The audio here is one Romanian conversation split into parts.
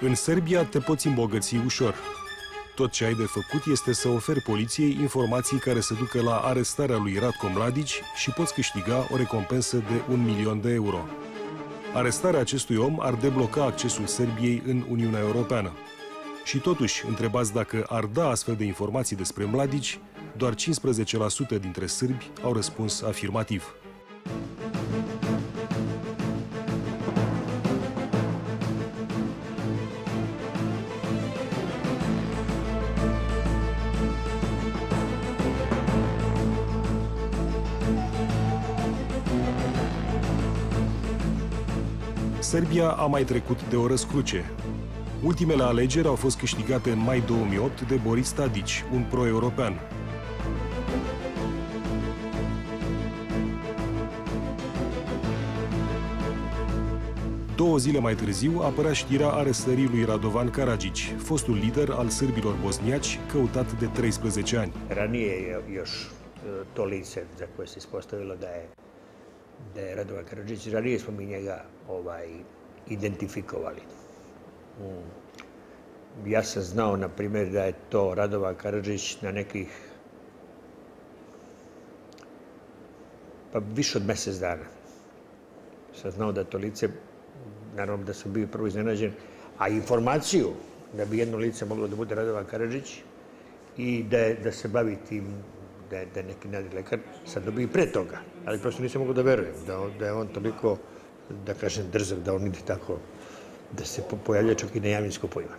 În Serbia te poți îmbogăți ușor. Tot ce ai de făcut este să oferi poliției informații care se ducă la arestarea lui Ratko Mladić și poți câștiga o recompensă de 1.000.000 de euro. Arestarea acestui om ar debloca accesul Serbiei în Uniunea Europeană. Și totuși, întrebați dacă ar da astfel de informații despre Mladić, doar 15% dintre sârbi au răspuns afirmativ. Serbia a mai trecut de o răscruce. Ultimele alegeri au fost câștigate în mai 2008 de Boris Tadić, un pro-european. Două zile mai târziu apărea știrea arestării lui Radovan Karadžić, fostul lider al sârbilor bosniaci, căutat de 13 ani. Ranije je još to lice za koje se ispostavilo da je Radovan Karadžić, ranije smo mi njega identifikovali. Ja sam znao, na primjer, da je to Radovan Karadžić na nekih, pa više od mjesec dana. Sam znao da to lice, naravno da sam bio prvo iznenađen, a informaciju da bi jedno lice moglo da bude Radovan Karadžić i da se bavi tim, da je neki nadrilekar, sad dobiju pre toga. Ali prosto nisam mogao da verujem da je on toliko, da kažem, drzak, da on ide tako, da se pojavlja čak i nejavinsko pojma.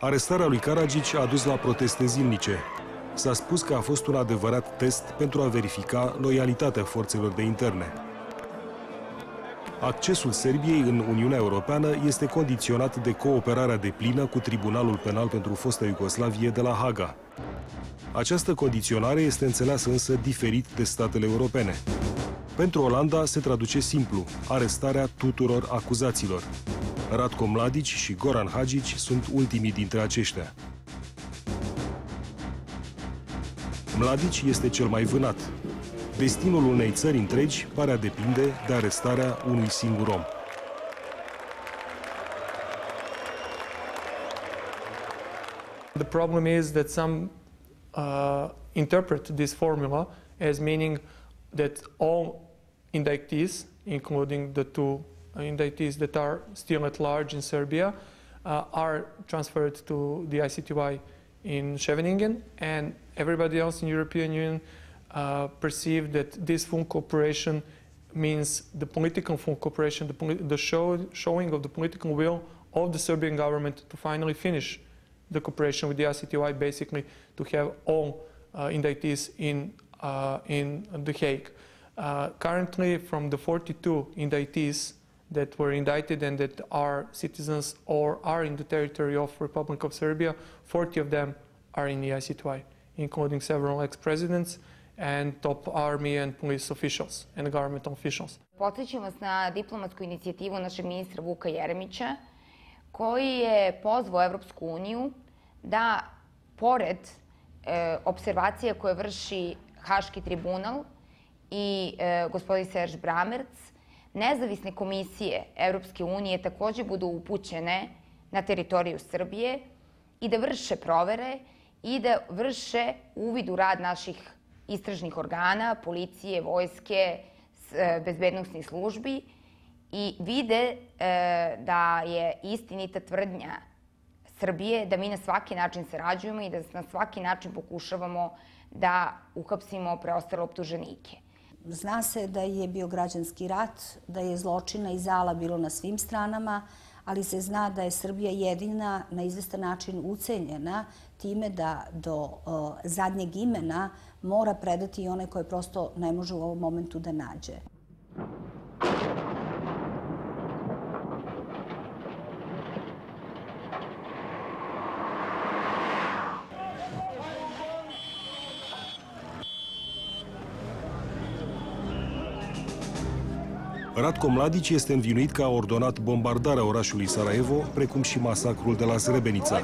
Arestarea lui Karadžić a dus la proteste zilnice. S-a spus că a fost un adevărat test pentru a verifica loialitatea forțelor de interne. Accesul Serbiei în Uniunea Europeană este condiționat de cooperarea deplină cu Tribunalul Penal pentru Fosta Iugoslavie de la Haga. Această condiționare este înțeleasă însă diferit de statele europene. Pentru Olanda se traduce simplu, arestarea tuturor acuzaților. Ratko Mladić și Goran Hadžić sunt ultimii dintre aceștia. Mladić este cel mai vânat. Destinul unei țări întregi pare a depinde de arestarea unui singur om. The problem is that some interpret this formula as meaning that all indictees, including the two indictees that are still at large in Serbia, are transferred to the ICTY in Scheveningen, and everybody else in the European Union perceived that this full cooperation means the political full cooperation, the showing of the political will of the Serbian government to finally finish the cooperation with the ICTY, basically to have all indictees in The Hague. Currently, from the 42 indictees that were indicted and that are citizens or are in the territory of Republic of Serbia, 40 of them are in the ICTY, including several ex-presidents and top army and police officials and government officials. Podsjećam vas na diplomatsku inicijativu našeg ministra Vuka Jeremića, koji je pozvao Evropsku uniju da, pored observacija koje vrši Haški tribunal i gospodin Serge Brammertz, nezavisne komisije Evropske unije također budu upućene na teritoriju Srbije i da vrše provere i da vrše uvid u rad naših istražnih organa, policije, vojske, bezbednosnih službi i vide da je istinita tvrdnja Srbije da mi na svaki način sarađujemo i da na svaki način pokušavamo da uhapsimo preostale optuženike. Zna se da je bio građanski rat, da je zločina i zala bilo na svim stranama, ali se zna da je Srbija jedina na izvestan način ucenjena time da do zadnjeg imena mora predati i one koje prosto ne može u ovom momentu da nađe. Ratko Mladić este învinuit că a ordonat bombardarea orașului Sarajevo, precum și masacrul de la Srebrenica.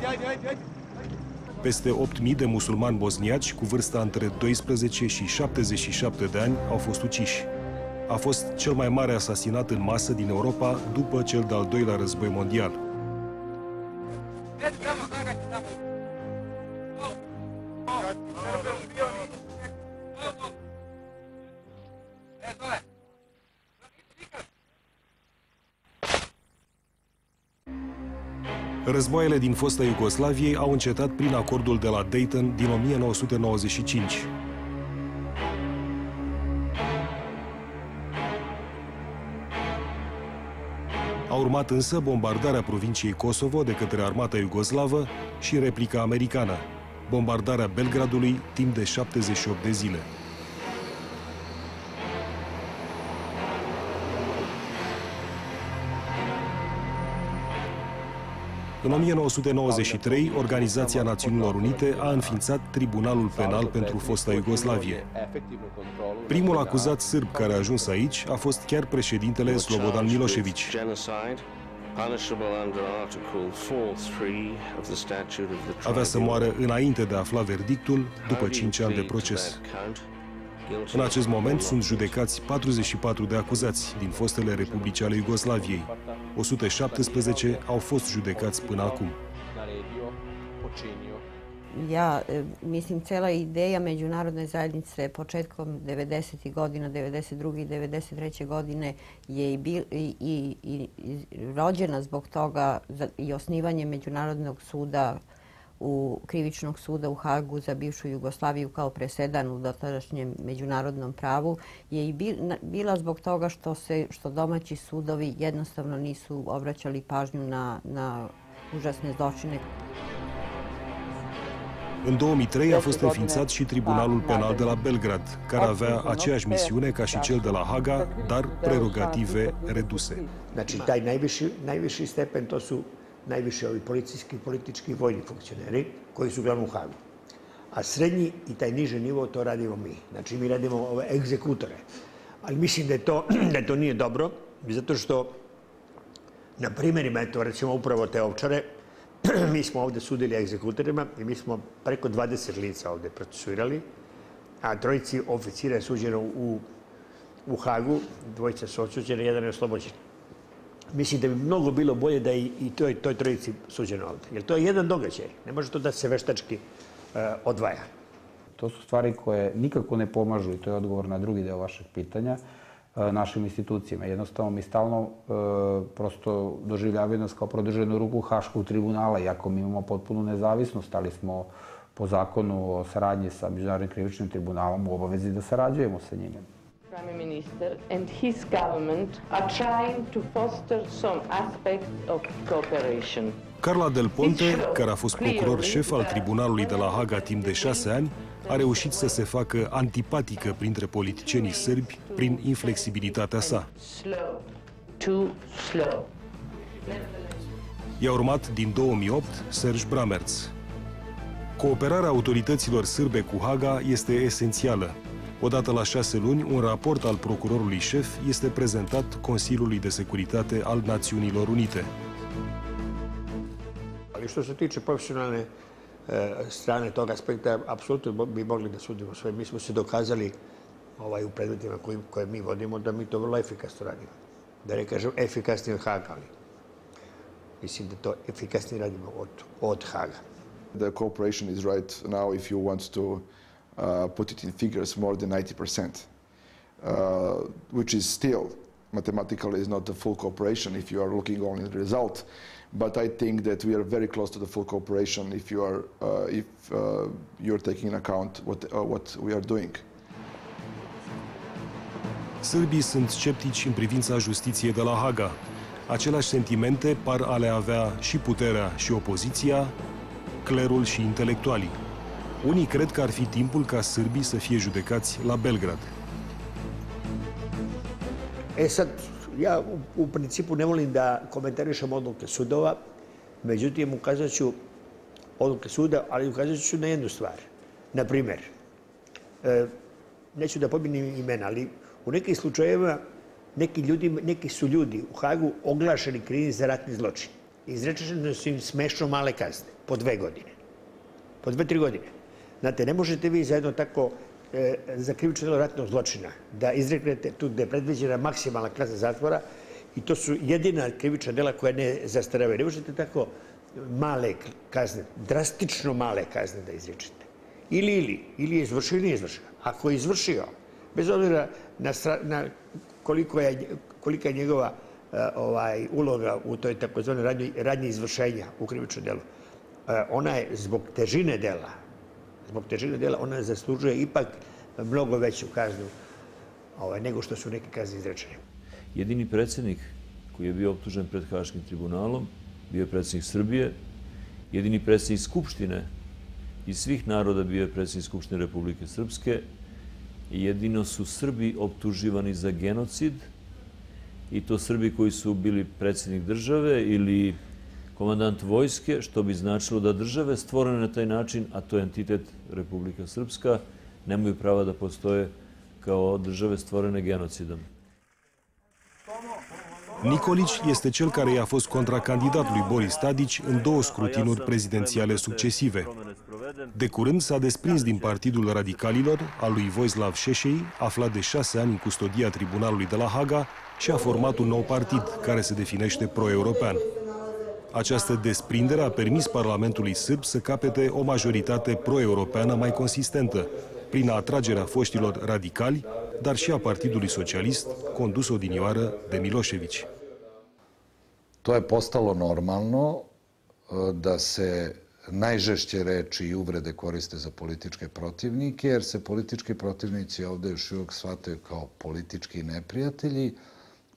Peste 8.000 de musulmani bosniaci cu vârsta între 12 și 77 de ani au fost uciși. A fost cel mai mare asasinat în masă din Europa după cel de-al doilea război mondial. Războaiele din fosta Iugoslavie au încetat prin acordul de la Dayton din 1995. A urmat însă bombardarea provinciei Kosovo de către armata iugoslavă și replica americană, bombardarea Belgradului timp de 78 de zile. În 1993, Organizația Națiunilor Unite a înființat Tribunalul Penal pentru Fosta Iugoslavie. Primul acuzat sârb care a ajuns aici a fost chiar președintele Slobodan Milošević. Avea să moară înainte de a afla verdictul, după 5 ani de proces. În acest moment sunt judecați 44 de acuzați din fostele republici ale Iugoslaviei. 117 au fost judecați până acum. Ja mislim cela ideja međunarodne zajednice početkom 90. godina, 92. i 93. godine je i rođena zbog toga i osnivanje Međunarodnog suda Krivičnog suda u Hagu za bivšu Jugoslaviju kao presedan u dotadašnjem međunarodnom pravu je i bila zbog toga što domaći sudovi jednostavno nisu obraćali pažnju na užasne zločine. În 2003 a fost înființat și Tribunalul Penal de la Belgrad, care avea aceeași misiune ca și cel de la Haga, dar prerogative reduse. Znači, taj najviši stepen to su najviše ovi policijski, politički i vojni funkcioneri koji su uglavnom u Hagu. A srednji i taj niži nivo to radimo mi. Znači mi radimo ove egzekutore. Ali mislim da to nije dobro, zato što na primjerima, eto recimo upravo te Ovčare, mi smo ovdje sudili egzekutorima i mi smo preko 20 lica ovdje procesuirali, a trojici oficira je suđeno u Hagu, dvojica su osuđena, jedan je oslobođen. Mislim da bi mnogo bilo bolje da je i toj trojici suđeno ovdje. Jer to je jedan događaj. Ne može to da se veštački odvaja. To su stvari koje nikako ne pomažu, i to je odgovor na drugi deo vašeg pitanja, našim institucijama. Jednostavno, mi stalno prosto doživljavaju nas kao produženu ruku Haškog tribunala, iako mi imamo potpunu nezavisnost, ali smo po zakonu o saradnji sa Međunarodnim krivičnim tribunalom u obavezi da sarađujemo sa njima. Prime Minister and his government are trying to foster some aspects of cooperation. Carla Del Ponte, care a fost procuror șef al tribunalului de la Haga timp de 6 ani, a reușit să se facă antipatică printre politicienii sârbi prin inflexibilitatea sa. I-a urmat din 2008 Serge Brammertz. Cooperarea autorităților sârbe cu Haga este esențială. Odată la 6 luni, un raport al procurorului șef este prezentat Consiliului de Securitate al Națiunilor Unite. Ali što se tiče profesionalne strane tog aspekta, apsolutno bi mogli da sudimo sve. Mi smo se dokazali u predmetima koje mi vodimo da mi to vrlo efikasno radimo. Da ne kažem efikasnije od Haga, ali mislim da to efikasnije radimo od Haga. The cooperation is right now if you want to put it in figures more than 90%, which is still, mathematically, is not the full cooperation if you are looking only at the result. But I think that we are very close to the full cooperation if you are you're taking into account what we are doing. Sârbii sunt sceptici în privința justiției de la Haga. Aceleași sentimente par a le avea și puterea și opoziția, clerul și intelectualii. Unii cred că ar fi timpul ca sârbii să fie judecați la Belgrad. E sad, ja u principu ne volim da komentarišem odluke sudova, međutim ukazat ću odluke suda, ali ukazat ću na jednu stvar. Naprimjer, neću da pominjem imena, ali u nekim slučajevima neki su ljudi u Hagu oglašeni krivim za ratni zločin. Izrečene su im smešno male kazne, po 2 godine. Po 2-3 godine. Znate, ne možete vi zajedno tako za krivično delo ratnog zločina da izreknete tu gde je predviđena maksimalna kazna zatvora i to su jedina krivična dela koja ne zastaravaju. Ne možete tako male kazne, drastično male kazne da izrečete. Ili je izvršio ili nije izvršio. Ako je izvršio, bez obzira na kolika je njegova uloga u toj takozvanoj radnji izvršenja u krivičnom delu, ona je zbog težine dela, ona zaslužuje ipak mnogo veću kaznu nego što su neke kazne izrečene. Jedini predsjednik koji je bio optužen pred Haškim tribunalom bio je predsjednik Srbije. Jedini predsjednik Skupštine iz svih naroda bio je predsjednik Skupštine Republike Srpske. Jedino su Srbi optuživani za genocid, i to Srbi koji su bili predsjednik države ili komandant vojske, što bi značilo da države stvorene na taj način, a to je entitet Republika Srpska, nemaju prava da postoje kao države stvorene genocidom. Nikolić este cel care i-a fost contracandidat lui Boris Tadić în 2 scrutinuri prezidențiale succesive. De curând s-a desprins din Partidul Radicalilor al lui Vojzlav Šešej, aflat de 6 ani în custodia tribunalului de la Haga, și a format un nou partid care se definește pro-european. Această desprindere a permis Parlamentului sârb să capete o majoritate pro-europeană mai consistentă, prin atragerea foștilor radicali, dar și a Partidului Socialist, condus odinioară de Milošević. To je postalo normalno da se najžešće reči i uvrede koriste za političke protivnike, jer se politički protivnici ovdje još uvijek shvataju kao politički neprijatelji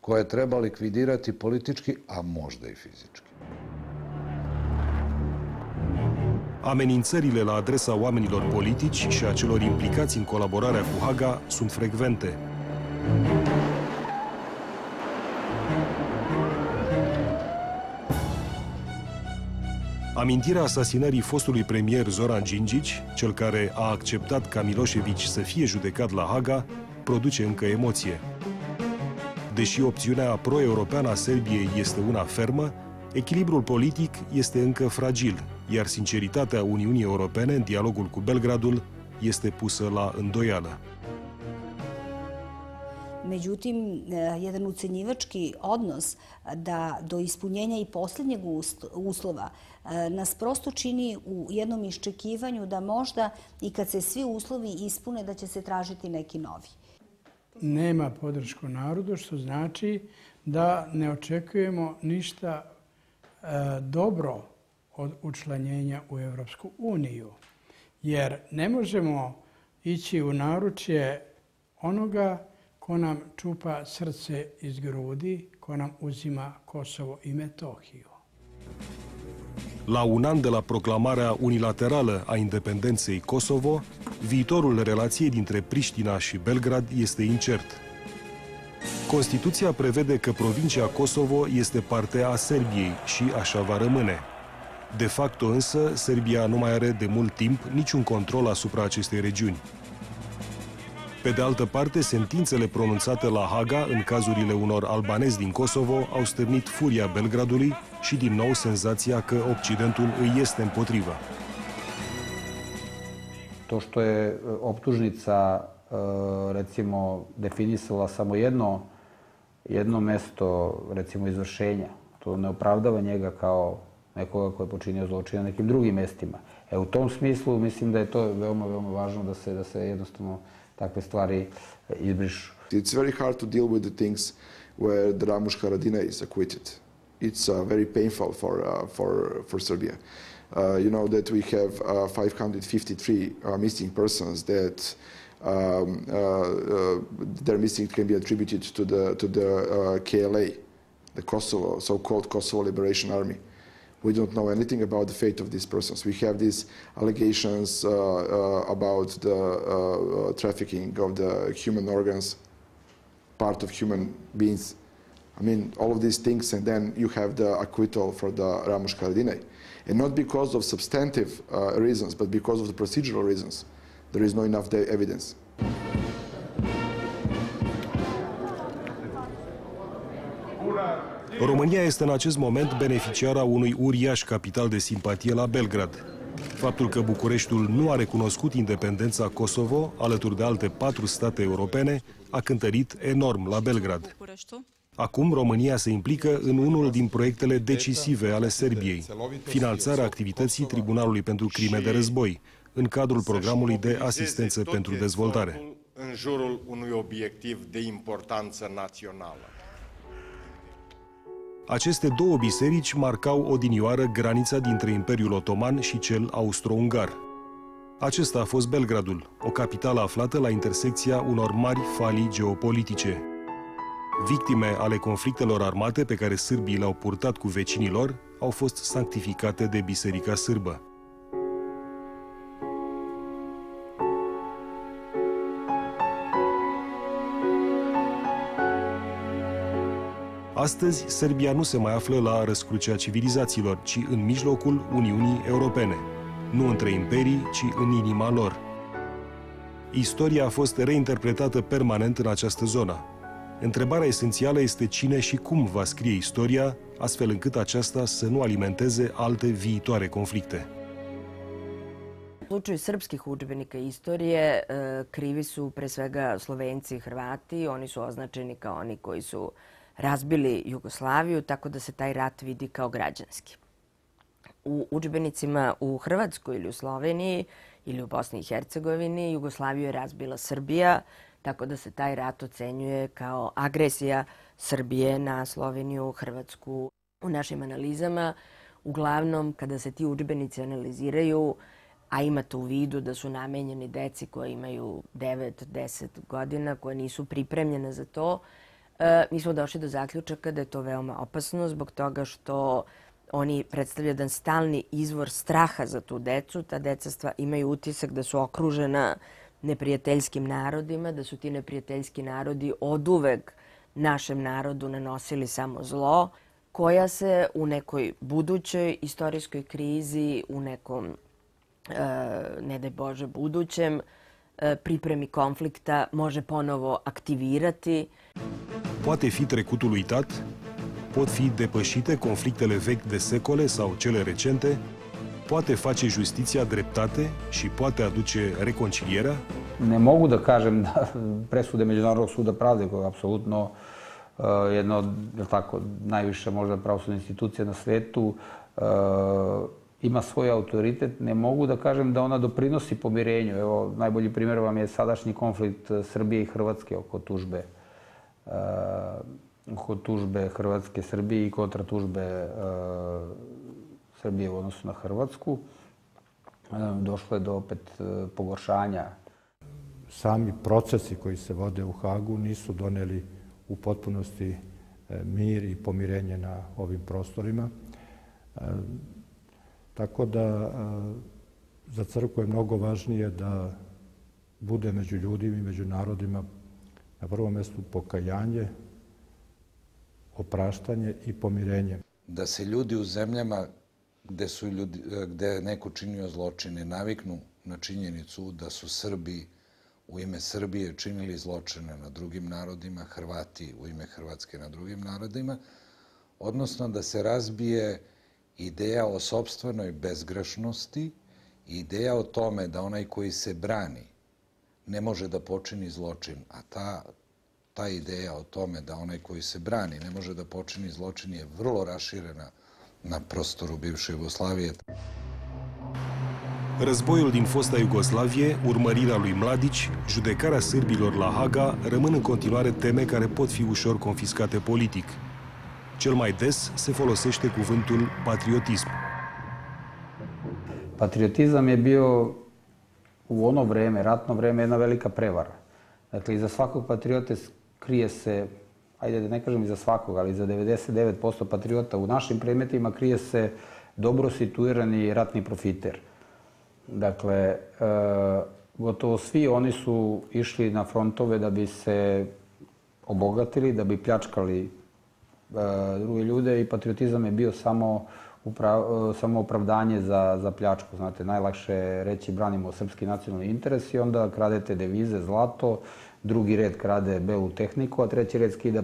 koje treba likvidirati politički, a možda i fizički. Amenințările la adresa oamenilor politici și a celor implicați în colaborarea cu Haga sunt frecvente. Amintirea asasinării fostului premier Zoran Đinđić, cel care a acceptat ca Milošević să fie judecat la Haga, produce încă emoție. Deși opțiunea pro-europeană a Serbiei este una fermă, echilibrul politic este încă fragil, iar sinceritatea Uniunii Europene în dialogul cu Belgradul este pusă la îndoială. Međutim, jedan ucenjivački odnos da do ispunjenja i posljednjeg uslova nas prosto čini u jednom iščekivanju da možda i kad se svi uslovi ispune da će se tražiti neki novi. Nema podršku narodu, što znači da ne očekujemo ništa dobro od učlanjenja u Evropsku uniju. Jer ne možemo ići u naručje onoga ko nam čupa srce iz grudi, ko nam uzima Kosovo i Metohiju. La un an de la proclamarea unilaterală a independenței Kosovo, viitorul relației dintre Priștina și Belgrad este incert. Constituția prevede că provincia Kosovo este parte a Serbiei și așa va rămâne. De facto însă, Serbia nu mai are de mult timp niciun control asupra acestei regiuni. Pe de altă parte, sentințele pronunțate la Haga în cazurile unor albanezi din Kosovo au stârnit furia Belgradului și din nou senzația că Occidentul îi este împotriva. To što je optužnica recimo definisala samo jedno mesto recimo izvršenja, to ne opravdava njega kao nekoga koji je počinio zločin na nekim drugim mestima. U tom smislu mislim da je to veoma, veoma važno da se jednostavno takve stvari izbrišu. It's very hard to deal with the things where the Ramush Haradinaj is acquitted. It's very painful for Serbia. You know that we have 553 missing persons that their missing can be attributed to the KLA, the Kosovo, so-called Kosovo Liberation Army. We don't know anything about the fate of these persons. We have these allegations about the trafficking of the human organs, part of human beings. I mean, all of these things, and then you have the acquittal for the Ramush Haradinaj. And not because of substantive reasons, but because of the procedural reasons. There is not enough evidence. România este în acest moment beneficiara unui uriaș capital de simpatie la Belgrad. Faptul că Bucureștiul nu a recunoscut independența Kosovo, alături de alte 4 state europene, a cântărit enorm la Belgrad. Acum România se implică în unul din proiectele decisive ale Serbiei, finanțarea activității Tribunalului pentru Crime de Război, în cadrul programului de asistență pentru dezvoltare. În jurul unui obiectiv de importanță națională. Aceste două biserici marcau odinioară granița dintre Imperiul Otoman și cel austro-ungar. Acesta a fost Belgradul, o capitală aflată la intersecția unor mari falii geopolitice. Victime ale conflictelor armate pe care sârbii le-au purtat cu vecinii lor au fost sanctificate de Biserica Sârbă. Astăzi, Serbia nu se mai află la răscrucea civilizațiilor, ci în mijlocul Uniunii Europene. Nu între imperii, ci în inima lor. Istoria a fost reinterpretată permanent în această zonă. Întrebarea esențială este cine și cum va scrie istoria, astfel încât aceasta să nu alimenteze alte viitoare conflicte. U slučaju srpskih udžbenika istorije, krivi su pre svega Slovenci i Hrvati. Oni su označeni kao oni koji su razbili Jugoslaviju, tako da se taj rat vidi kao građanski. U udžbenicima u Hrvatskoj ili u Sloveniji ili u Bosni i Hercegovini Jugoslaviju je razbila Srbija, tako da se taj rat ocenjuje kao agresija Srbije na Sloveniju, Hrvatsku. U našim analizama, uglavnom, kada se ti udžbenici analiziraju, a imate u vidu da su namenjeni deci koja imaju 9-10 godina, koja nisu pripremljene za to, mi smo došli do zaključaka da je to veoma opasno zbog toga što oni predstavljaju jedan stalni izvor straha za tu decu. Ta deca imaju utisak da su okružena neprijateljskim narodima, da su ti neprijateljski narodi oduvek našem narodu nanosili samo zlo, koja se u nekoj budućoj istorijskoj krizi, u nekom, ne daj Bože, budućem pripremi conflicta može ponovo aktivirati. Poate fi trecutul uitat, pot fi depășite conflictele vechi de secole sau cele recente, poate face justiția dreptate și poate aduce reconcilierea? Ne mogu da kažem da presude Međunarodnog suda pravde, koja je apsolutno jedna od najviše možda pravosudne institucije na svetu, ima svoj autoritet, ne mogu da kažem da ona doprinosi pomirenju. Evo, najbolji primjer vam je sadašnji konflikt Srbije i Hrvatske oko tužbe Hrvatske Srbije i kontra tužbe Srbije u odnosu na Hrvatsku. Došlo je do opet pogoršanja. Sami procesi koji se vode u Hagu nisu doneli u potpunosti mir i pomirenje na ovim prostorima. Tako da za crkvu je mnogo važnije da bude među ljudima i među narodima na prvom mjestu pokajanje, opraštanje i pomirenje. Da se ljudi u zemljama gde je neko činio zločine naviknu na činjenicu da su Srbi u ime Srbije činili zločine na drugim narodima, Hrvati u ime Hrvatske na drugim narodima, odnosno da se razbije ideja o sopstvenoj bezgrešnosti i ideja o tome da onaj koji se brani ne može da počini zločin, a ta ideja o tome da onaj koji se brani ne može da počini zločin je vrlo raširena na prostoru bivše Jugoslavije. Războiul din fosta Iugoslavie, urmărirea lui Mladić, judecarea sârbilor la Haga rămân în continuare teme care pot fi ușor confiscate politic. Cel mai des se folosește cuvântul patriotism. Patriotizam je bio u ono vreme, ratno vreme, jedna velika prevara. Dakle, iza svakog patriota krije se, ajde da ne kažem iza svakog, ali iza 99% patriota u našim predmetima krije se dobro situirani ratni profiter. Dakle, gotovo svi oni su išli na frontove da bi se obogatili, da bi pljačkali druge ljude i patriotizam je bio samo opravdanje za pljačku. Znate, najlakše je reći branimo srpski nacionalni interes i onda kradete devize, zlato, drugi red krade belu tehniku, a treći red skida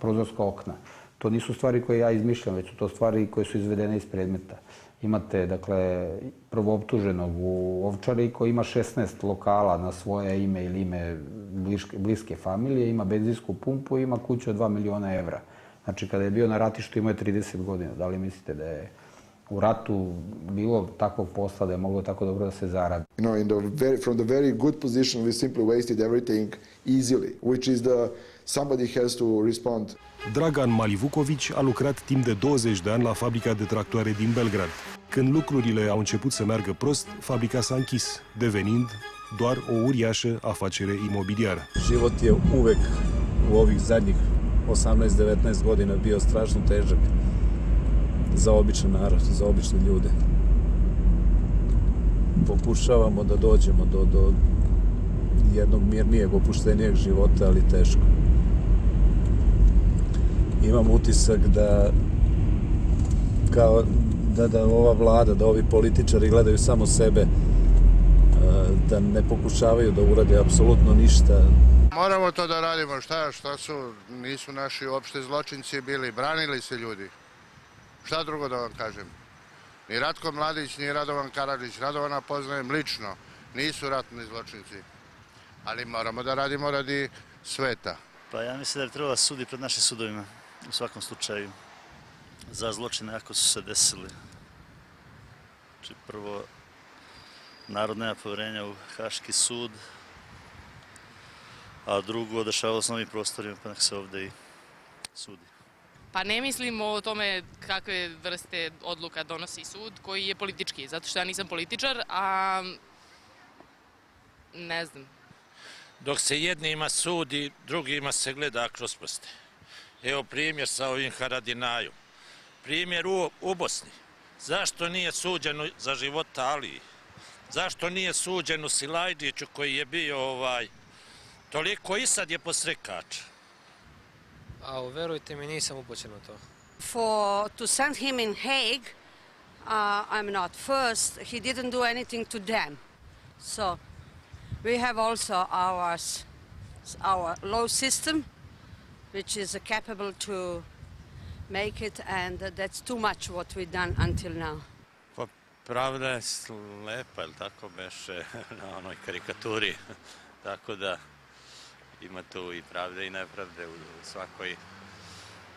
prozorska okna. To nisu stvari koje ja izmišljam, već su to stvari koje su izvedene iz predmeta. Imate, dakle, prvooptuženog u Ovčari koji ima 16 lokala na svoje ime ili ime bliske familije, ima benzinsku pumpu i ima kuću od 2 miliona evra. Znači, kada je bio na ratištu imao je 30 godina. Da li mislite da je u ratu bilo takvog posla da je moglo tako dobro da se zaradi? From the very good position we simply wasted everything easily, which is the somebody has to respond. Dragan Malivuković a lucrat timp de 20 de ani la fabrica de tractoare din Belgrad. Când lucrurile au început să meargă prost, fabrica s-a închis, devenind doar o uriașă afacere imobiliară. Život je uvek u ovih zadnjih 18-19 godina bio strašno težak za običan narod, za obične ljude. Pokušavamo da dođemo do jednog mirnijeg, opuštenijeg života, ali teško. Imam utisak da ova vlada, da ovi političari gledaju samo sebe, da ne pokušavaju da urade apsolutno ništa. Moramo to da radimo, šta su, nisu naši opšte zločinci bili, branili se ljudi. Šta drugo da vam kažem? Ni Ratko Mladić, ni Radovan Karadžić, Radovana poznajem lično, nisu ratni zločinci. Ali moramo da radimo radi sveta. Pa ja mislim da bi trebalo sudi pred našim sudovima, u svakom slučaju, za zločine ako su se desili. Znači prvo, narod nema poverenja u Haški sud, a drugo, dešavalo se na ovim prostorima, pa nek se ovde i sudi. Pa ne mislim o tome kakve vrste odluka donosi sud koji je politički, zato što ja nisam političar, a ne znam. Dok se jednima sudi, drugima se gleda kroz prste. Evo primjer sa ovim Haradinajom. Primjer u Bosni. Zašto nije suđeno za života Aliji? Zašto nije suđeno Silajdiću koji je bio toliko i sad je posrekač? Au, verujte mi, nisam upućen u to. To send him in Hague, I'm not. First, he didn't do anything to them. So, we have also our law system, which is capable to make it, and that's too much what we've done until now. Pa pravda je slepa, ili tako beše na onoj karikaturi, tako da ima tu i pravde i nepravde u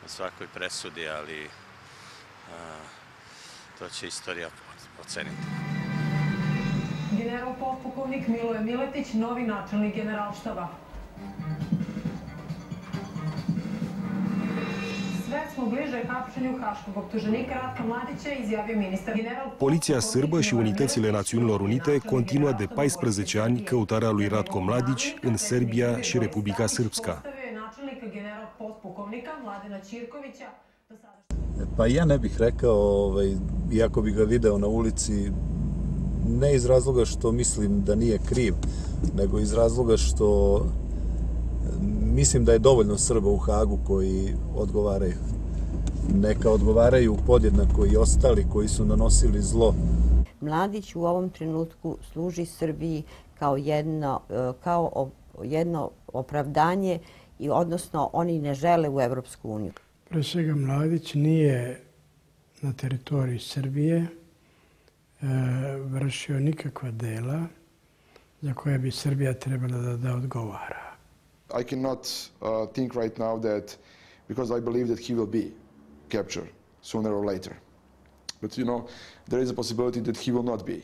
svakoj presudi, ali to će istorija oceniti. General potpukovnik Miloje Miletić, novi načelnik generalštaba. Poliția sârbă și unitățile Națiunilor Unite continuă de 14 ani căutarea lui Ratko Mladić în Serbia și Republica Srpska. Pa ja ne bih rekao, iako bi ga video na ulici, ne iz razloga što mislim da nije kriv, nego iz razloga što mislim da je dovoljno Srba u Hagu koji odgovaraju. Neka odgovaraju podjednako i ostali koji su nanosili zlo. Mladić u ovom trenutku služi Srbiji kao jedno opravdanje, odnosno oni ne žele u Evropsku uniju. Pre svega Mladić nije na teritoriji Srbije vršio nikakva dela za koje bi Srbija trebala da odgovara. I cannot think right now that, because I believe that he will be captured sooner or later. But you know, there is a possibility that he will not be.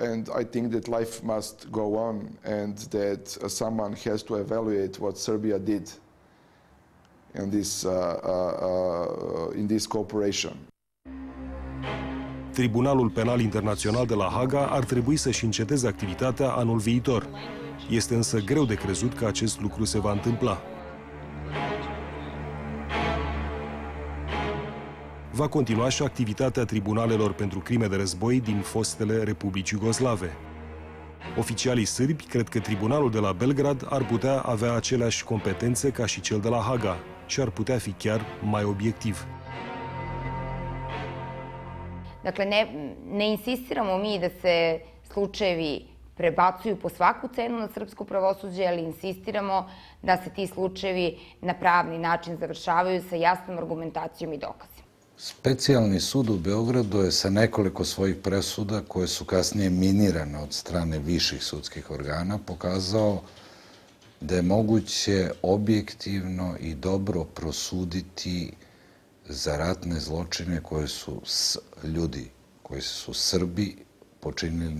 And I think that life must go on and that someone has to evaluate what Serbia did in this cooperation. Tribunalul Penal Internațional de la Haga ar trebui să-și înceteze activitatea anul viitor. Este însă greu de crezut că acest lucru se va întâmpla. Va continua și activitatea tribunalelor pentru crime de război din fostele republici iugoslave. Oficialii sârbi cred că tribunalul de la Belgrad ar putea avea aceleași competențe ca și cel de la Haga și ar putea fi chiar mai obiectiv. Dakle, ne insistiramo mi da se slučajevi prebacuju po svaku cenu na srpsko pravosuđe, ali insistiramo da se ti slučajevi na pravni način završavaju sa jasnom argumentacijom i dokazima. Specijalni sud u Beogradu je sa nekoliko svojih presuda, koje su kasnije minirane od strane viših sudskih organa, pokazao da je moguće objektivno i dobro prosuditi za ratne zločine koje su ljudi, koji su Srbi, počinili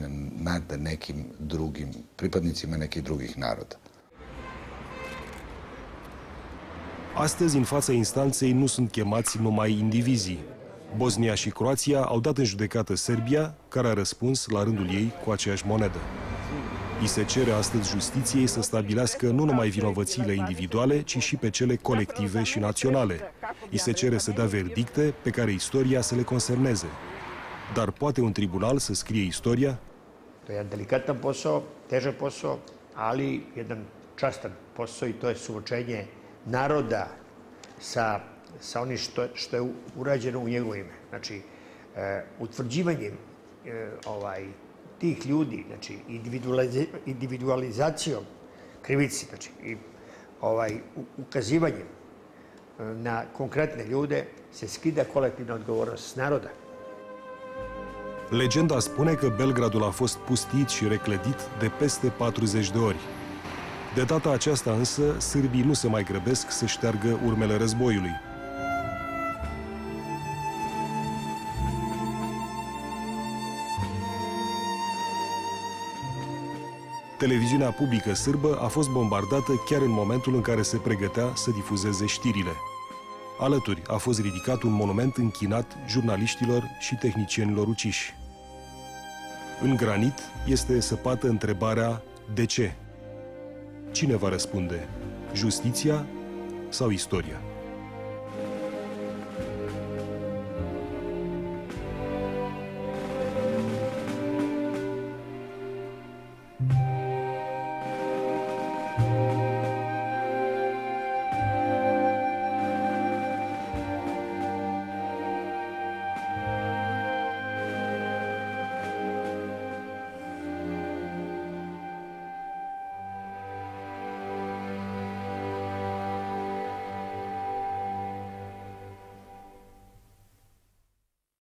nad nekim drugim pripadnicima nekih drugih naroda. Astăzi, în fața instanței, nu sunt chemați numai indivizii. Bosnia și Croația au dat în judecată Serbia, care a răspuns la rândul ei cu aceeași monedă. I se cere astăzi justiției să stabilească nu numai vinovățiile individuale, ci și pe cele colective și naționale. I se cere să dea verdicte pe care istoria să le consemneze. Dar poate un tribunal să scrie istoria? To je delikatan posao, težak posao, ali jedan častan posao i to je suočenje naroda sa onim što je urađeno u njegovo ime. Znači, utvrđivanjem tih ljudi, znači, individualizacijom krivici, znači, i ukazivanjem na konkretne ljude se skida kolektivna odgovornost naroda. Legenda spune că Belgradul a fost pustit și reclădit de peste 40 de ori. De data aceasta însă, sârbii nu se mai grăbesc să șteargă urmele războiului. Televiziunea publică sârbă a fost bombardată chiar în momentul în care se pregătea să difuzeze știrile. Alături a fost ridicat un monument închinat jurnaliștilor și tehnicienilor uciși. În granit este săpată întrebarea de ce? Cine va răspunde? Justiția sau istoria?